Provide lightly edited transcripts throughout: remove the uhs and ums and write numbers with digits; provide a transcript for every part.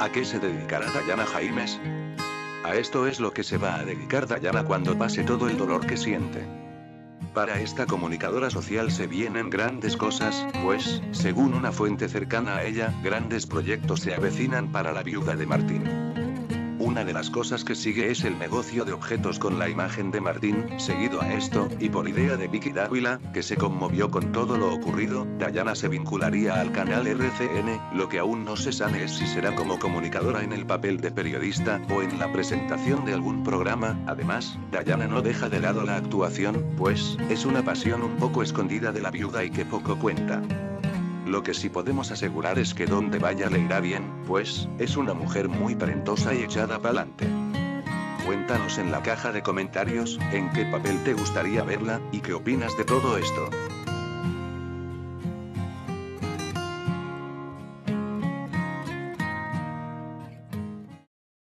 ¿A qué se dedicará Dayana Jaimes? A esto es lo que se va a dedicar Dayana cuando pase todo el dolor que siente. Para esta comunicadora social se vienen grandes cosas, pues, según una fuente cercana a ella, grandes proyectos se avecinan para la viuda de Martín. Una de las cosas que sigue es el negocio de objetos con la imagen de Martín. Seguido a esto, y por idea de Vicky Dávila, que se conmovió con todo lo ocurrido, Dayana se vincularía al canal RCN, lo que aún no se sabe es si será como comunicadora en el papel de periodista, o en la presentación de algún programa. Además, Dayana no deja de lado la actuación, pues, es una pasión un poco escondida de la viuda y que poco cuenta. Lo que sí podemos asegurar es que donde vaya le irá bien, pues, es una mujer muy talentosa y echada pa'lante. Cuéntanos en la caja de comentarios, en qué papel te gustaría verla, y qué opinas de todo esto.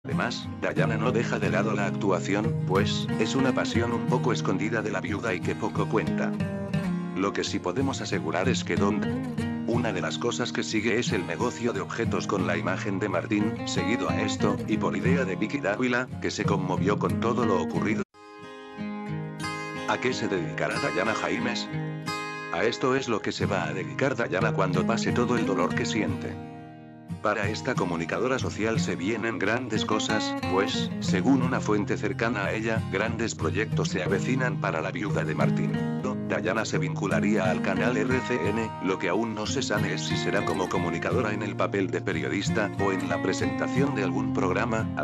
Además, Dayana no deja de lado la actuación, pues, es una pasión un poco escondida de la viuda y que poco cuenta. Lo que sí podemos asegurar es que Una de las cosas que sigue es el negocio de objetos con la imagen de Martín. Seguido a esto, y por idea de Vicky Dávila, que se conmovió con todo lo ocurrido. ¿A qué se dedicará Dayana Jaimes? A esto es lo que se va a dedicar Dayana cuando pase todo el dolor que siente. Para esta comunicadora social se vienen grandes cosas, pues, según una fuente cercana a ella, grandes proyectos se avecinan para la viuda de Martín. Dayana se vincularía al canal RCN, lo que aún no se sabe es si será como comunicadora en el papel de periodista, o en la presentación de algún programa.